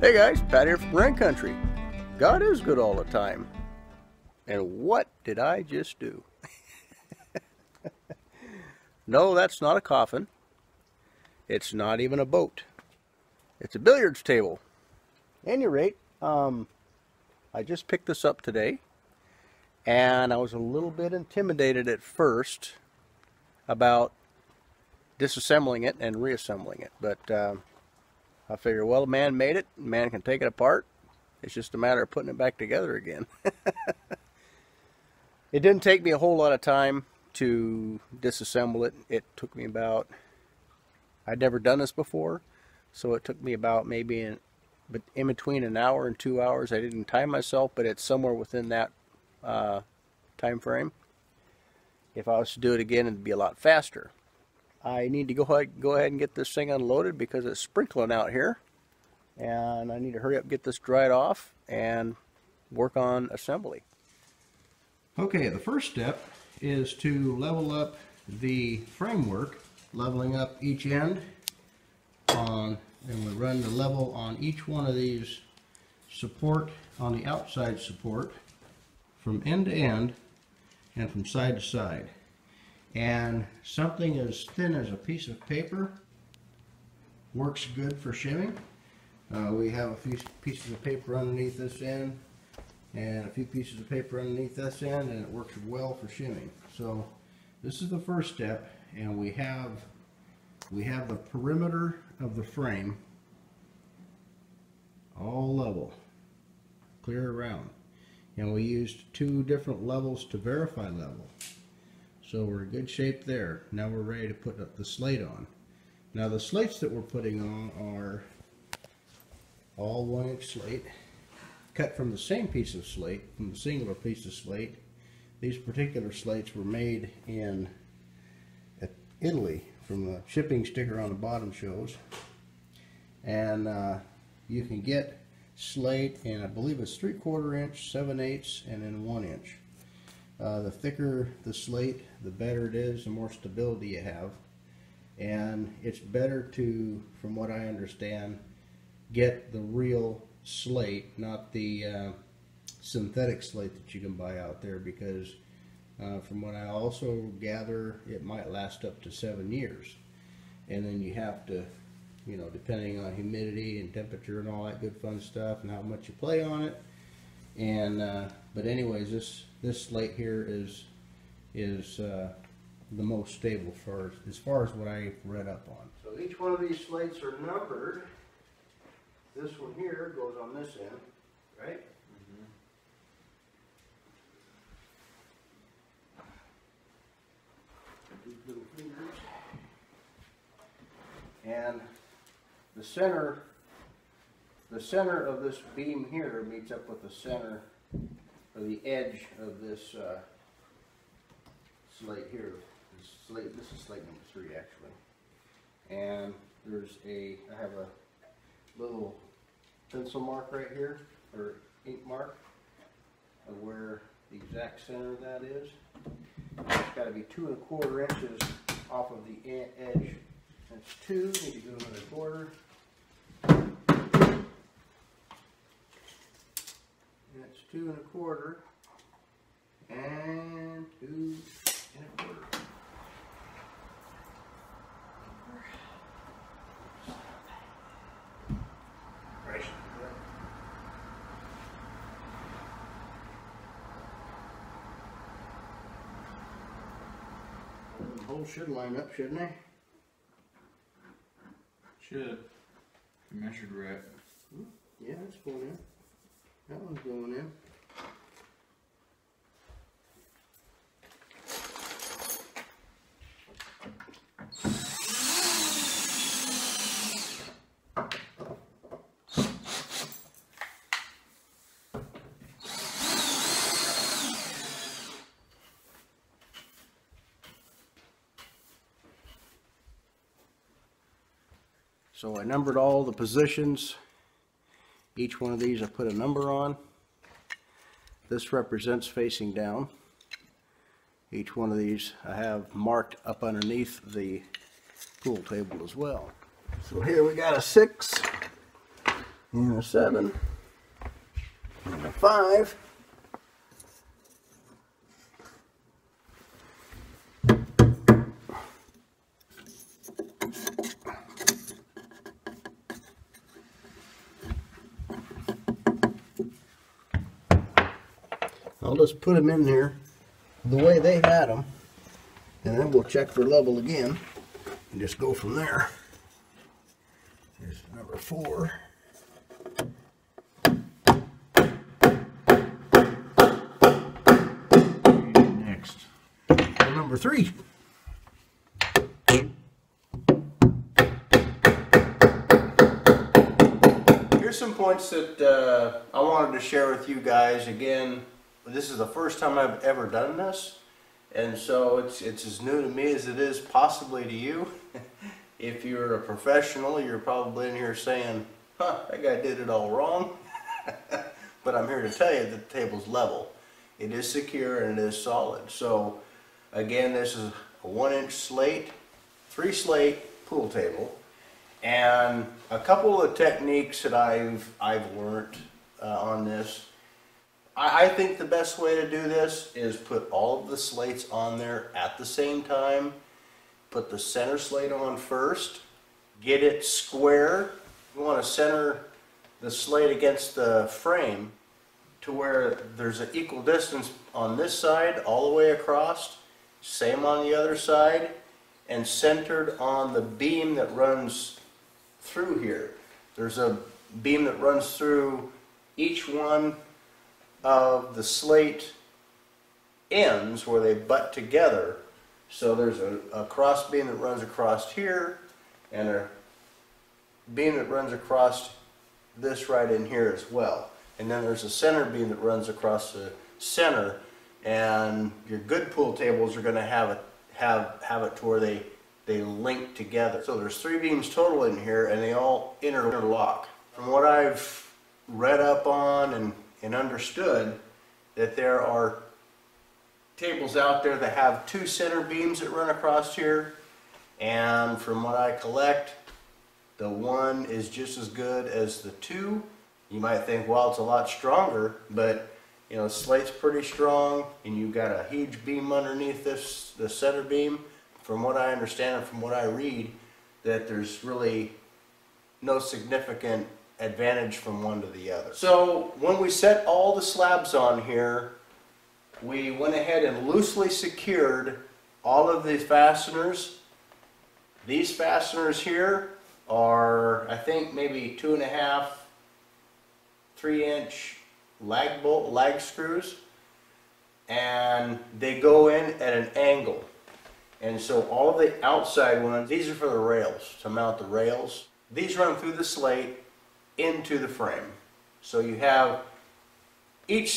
Hey guys, Pat here from Rain Country. God is good all the time. And what did I just do? No, that's not a coffin. It's not even a boat. It's a billiards table. At any rate, I just picked this up today. And I was a little bit intimidated at first about disassembling it and reassembling it. But I figure, well, man made it. Man can take it apart. It's just a matter of putting it back together again. It didn't take me a whole lot of time to disassemble it. It took me about, I'd never done this before, so it took me about maybe in between an hour and 2 hours. I didn't time myself, but it's somewhere within that time frame. If I was to do it again, it'd be a lot faster. I need to go ahead and get this thing unloaded because it's sprinkling out here, and I need to hurry up, get this dried off, and work on assembly. Okay, the first step is to level up the framework, leveling up each end on, and we run the level on each one of these support, on the outside support, from end to end and from side to side. And something as thin as a piece of paper works good for shimming. We have a few pieces of paper underneath this end and a few pieces of paper underneath this end, and it works well for shimming. So this is the first step, and we have the perimeter of the frame all level, clear around, and we used two different levels to verify level. So we're in good shape there. Now we're ready to put up the slate on. Now the slates that we're putting on are all 1 inch slate, cut from the same piece of slate, from the singular piece of slate. These particular slates were made in Italy, from the shipping sticker on the bottom shows. And you can get slate in, I believe it's 3/4 inch, 7/8, and then 1 inch. The thicker the slate, the better it is, the more stability you have. And it's better to, from what I understand, get the real slate, not the synthetic slate that you can buy out there, because from what I also gather, it might last up to 7 years. And then you have to, you know, depending on humidity and temperature and all that good fun stuff and how much you play on it. And but anyways, this slate here is the most stable for as far as what I read up on. So each one of these slates are numbered. This one here goes on this end, right? Mm-hmm. These little fingers. And the center of this beam here meets up with the center, or the edge of this slate here. This is slate number 3 actually. And there's I have a little pencil mark right here, or ink mark, of where the exact center of that is. It's got to be 2 1/4 inches off of the edge. That's 2, need to go another 1/4. That's 2 1/4 and 2 1/4. Right. The holes should line up, shouldn't they? Should. You measured right. Yeah, it's going in. That one's going in. So I numbered all the positions. Each one of these I put a number on. This represents facing down. Each one of these I have marked up underneath the pool table as well. So here we got a 6, and a 7 and a 5 . I'll just put them in there the way they had them, and then we'll check their level again and just go from there. Here's number 4. And next, and number 3. Here's some points that I wanted to share with you guys. Again, this is the first time I've ever done this, and so it's as new to me as it is possibly to you. If you're a professional, you're probably in here saying, huh, that guy did it all wrong. But I'm here to tell you that the table's level. It is secure and it is solid. So again, this is a 1-inch slate, 3-slate pool table, and a couple of techniques that I've learned on this. I think the best way to do this is put all of the slates on there at the same time. Put the center slate on first. Get it square. You want to center the slate against the frame to where there's an equal distance on this side all the way across. Same on the other side. And centered on the beam that runs through here. There's a beam that runs through each one of the slate ends where they butt together. So there's a cross beam that runs across here, and a beam that runs across this right in here as well. And then there's a center beam that runs across the center, and your good pool tables are going to have it to where they link together. So there's 3 beams total in here, and they all interlock. From what I've read up on and understood, that there are tables out there that have 2 center beams that run across here, and from what I collect, the 1 is just as good as the 2. You might think, well, it's a lot stronger, but you know, the slate's pretty strong, and you've got a huge beam underneath this, the center beam. From what I understand and from what I read, that there's really no significant advantage from one to the other. So when we set all the slabs on here, we went ahead and loosely secured all of the fasteners. These fasteners here are, I think, maybe 2½, 3-inch lag bolt, lag screws, and they go in at an angle. And so all of the outside ones, these are for the rails, to mount the rails. These run through the slate into the frame. So you have each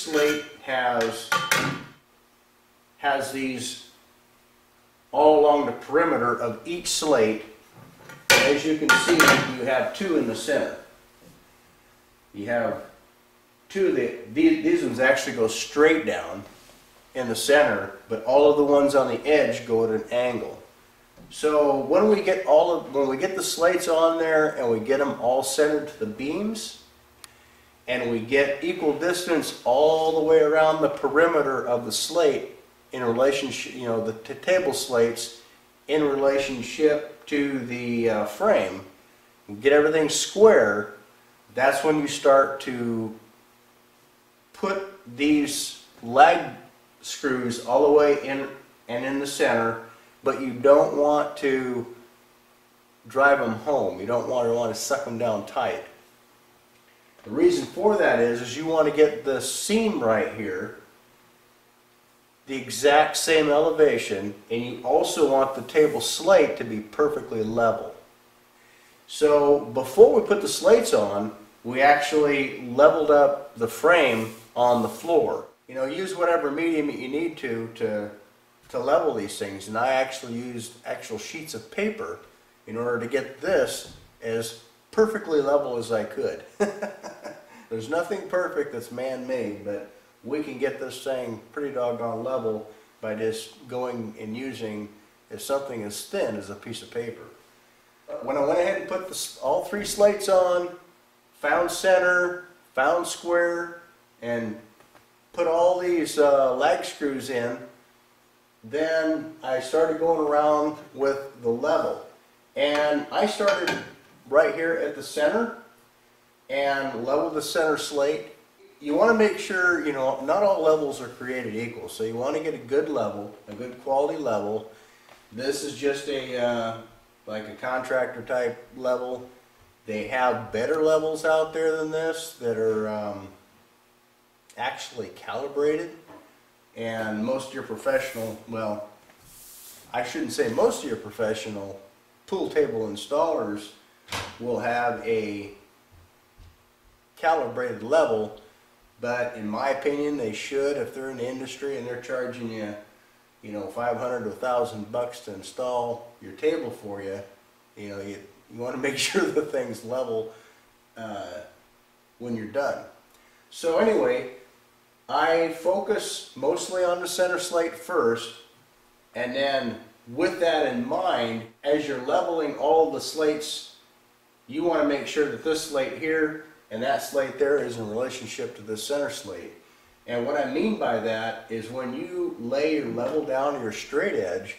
slate has these all along the perimeter of each slate. As you can see, you have 2 in the center. You have 2 that these ones actually go straight down in the center, but all of the ones on the edge go at an angle. So when we get when we get the slates on there, and we get them all centered to the beams, and we get equal distance all the way around the perimeter of the slate in relationship, you know, the table slates in relationship to the frame, and get everything square, that's when you start to put these lag screws all the way in and in the center. But you don't want to drive them home. You don't want to suck them down tight. The reason for that is you want to get the seam right here the exact same elevation, and you also want the table slate to be perfectly level. So before we put the slates on, we actually leveled up the frame on the floor. You know, use whatever medium that you need to level these things, and I actually used actual sheets of paper in order to get this as perfectly level as I could. There's nothing perfect that's man-made, but we can get this thing pretty doggone level by just going and using something as thin as a piece of paper. When I went ahead and put all 3 slates on, found center, found square, and put all these lag screws in. Then I started going around with the level, and I started right here at the center and leveled the center slate. You want to make sure, you know, not all levels are created equal, so you want to get a good level, a good quality level. This is just a like a contractor type level. They have better levels out there than this that are actually calibrated. And most of your professional, well, I shouldn't say most of your professional pool table installers will have a calibrated level, but in my opinion they should, if they're in the industry and they're charging you, you know, $500 to $1,000 to install your table for you, you know, you want to make sure the thing's level when you're done. So anyway, I focus mostly on the center slate first, and then with that in mind, as you're leveling all the slates, you want to make sure that this slate here and that slate there is in relationship to the center slate. And what I mean by that is when you lay your level down to your straight edge,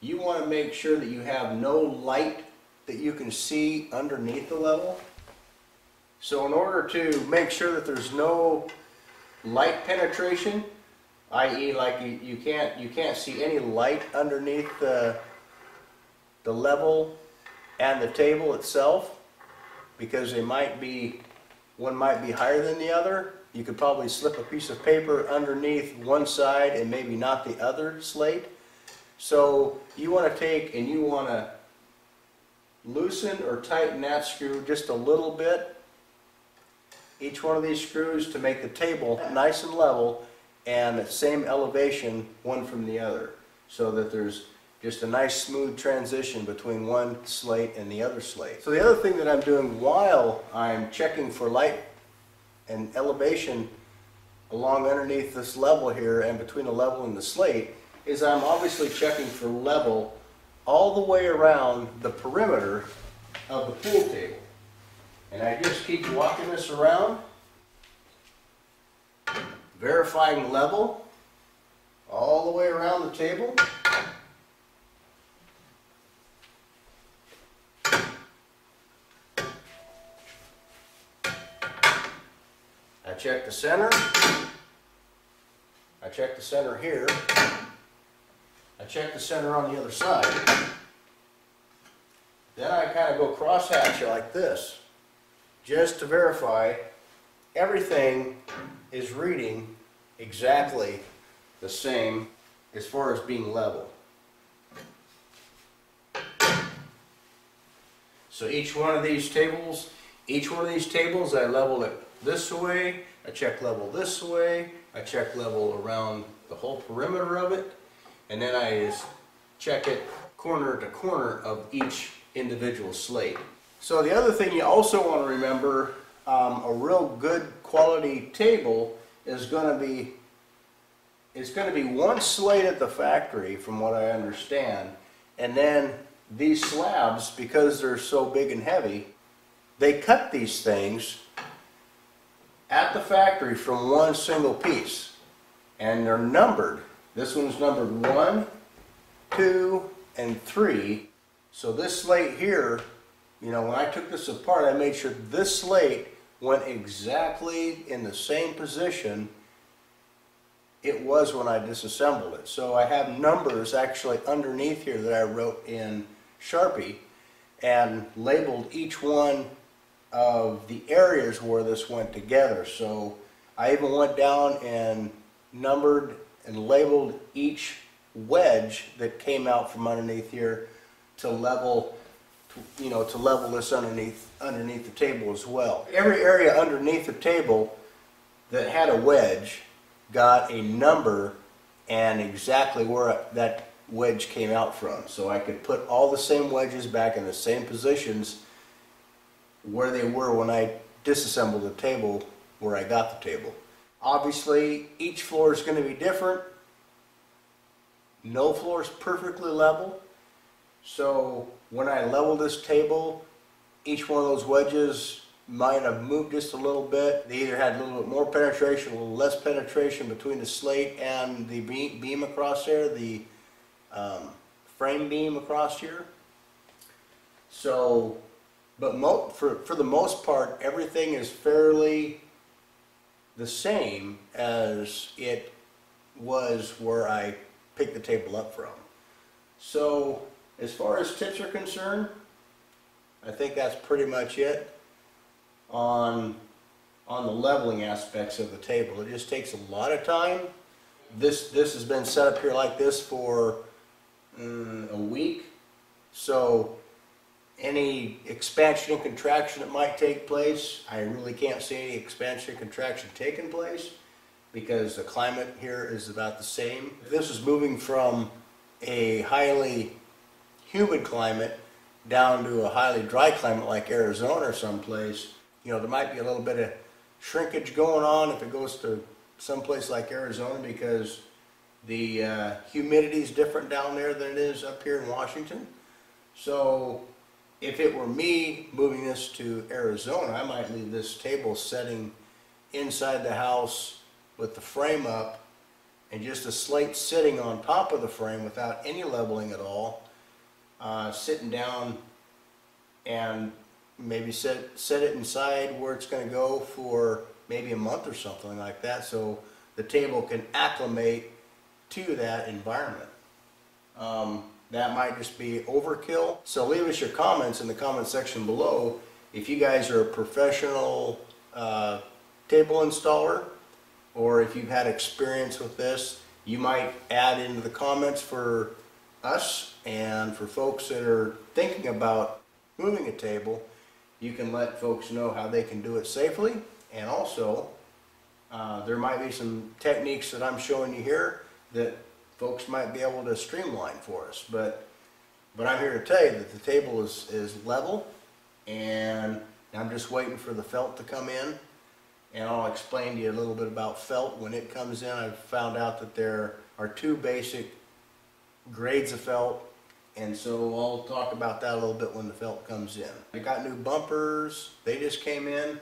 you want to make sure that you have no light that you can see underneath the level. So in order to make sure that there's no light penetration, i.e. like you can't see any light underneath the level and the table itself, because they might be, one might be higher than the other. You could probably slip a piece of paper underneath one side and maybe not the other slate. So you want to take and you want to loosen or tighten that screw just a little bit, each one of these screws, to make the table nice and level and the same elevation one from the other, so that there's just a nice smooth transition between one slate and the other slate. So the other thing that I'm doing while I'm checking for light and elevation along underneath this level here and between the level and the slate is I'm obviously checking for level all the way around the perimeter of the pool table. And I just keep walking this around, verifying level all the way around the table. I check the center. I check the center here. I check the center on the other side. Then I kind of go crosshatch like this, just to verify everything is reading exactly the same as far as being level. So each one of these tables I level it this way, I check level this way, I check level around the whole perimeter of it, and then I just check it corner to corner of each individual slate. So the other thing you also want to remember, a real good quality table is going to be, it's going to be one slate at the factory from what I understand, and then these slabs, because they're so big and heavy, they cut these things at the factory from one single piece, and they're numbered. This one's numbered 1, 2, and 3. So this slate here, you know, when I took this apart, I made sure this slate went exactly in the same position it was when I disassembled it. So I have numbers actually underneath here that I wrote in Sharpie and labeled each one of the areas where this went together. So I even went down and numbered and labeled each wedge that came out from underneath here to level, you know, to level this underneath the table as well. Every area underneath the table that had a wedge got a number and exactly where that wedge came out from. So I could put all the same wedges back in the same positions where they were when I disassembled the table, where I got the table. Obviously, each floor is going to be different. No floor is perfectly level. So when I level this table, each one of those wedges Mine have moved just a little bit. They either had a little bit more penetration, a little less penetration between the slate and the beam across there, the frame beam across here. So, but for the most part, everything is fairly the same as it was where I picked the table up from. So, as far as tips are concerned, I think that's pretty much it on the leveling aspects of the table. It just takes a lot of time. This has been set up here like this for a week, so any expansion and contraction that might take place, I really can't see any expansion and contraction taking place because the climate here is about the same. This is moving from a highly humid climate down to a highly dry climate like Arizona or someplace. You know, there might be a little bit of shrinkage going on if it goes to someplace like Arizona because the humidity is different down there than it is up here in Washington. So if it were me moving this to Arizona, I might leave this table setting inside the house with the frame up and just a slate sitting on top of the frame without any leveling at all. Sitting down and maybe set it inside where it's going to go for maybe a month or something like that, so the table can acclimate to that environment. That might just be overkill. So leave us your comments in the comment section below if you guys are a professional table installer or if you've had experience with this. You might add into the comments for us and for folks that are thinking about moving a table. You can let folks know how they can do it safely, and also there might be some techniques that I'm showing you here that folks might be able to streamline for us, but I'm here to tell you that the table is level, and I'm just waiting for the felt to come in, and I'll explain to you a little bit about felt when it comes in. I've found out that there are two basic grades of felt, and so I'll talk about that a little bit when the felt comes in. I got new bumpers, they just came in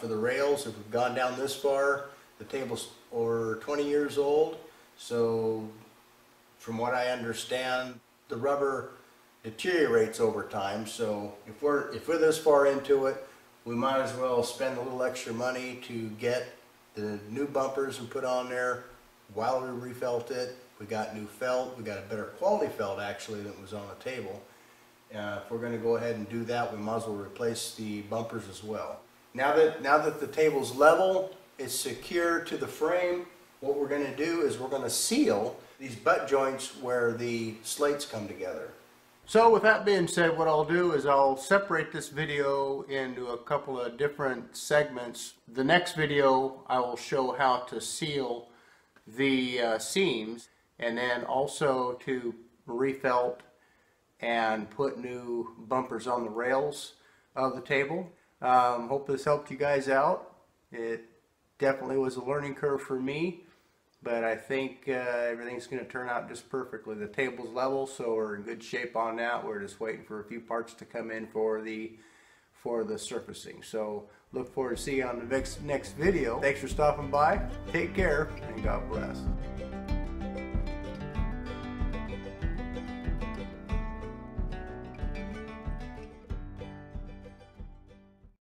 for the rails. If we've gone down this far, the tables are 20 years old, so from what I understand, the rubber deteriorates over time, so if we're this far into it, we might as well spend a little extra money to get the new bumpers and put on there while we refelt it. We got new felt, we got a better quality felt actually than was on the table. If we're going to go ahead and do that, we might as well replace the bumpers as well. Now that the table's level, it's secure to the frame, what we're going to do is we're going to seal these butt joints where the slates come together. So with that being said, what I'll do is I'll separate this video into a couple of different segments. The next video I will show how to seal the seams, and then also to refelt and put new bumpers on the rails of the table. Hope this helped you guys out. It definitely was a learning curve for me, but I think everything's going to turn out just perfectly. The table's level, so we're in good shape on that. We're just waiting for a few parts to come in for the surfacing. So look forward to seeing you on the next video. Thanks for stopping by. Take care, and God bless.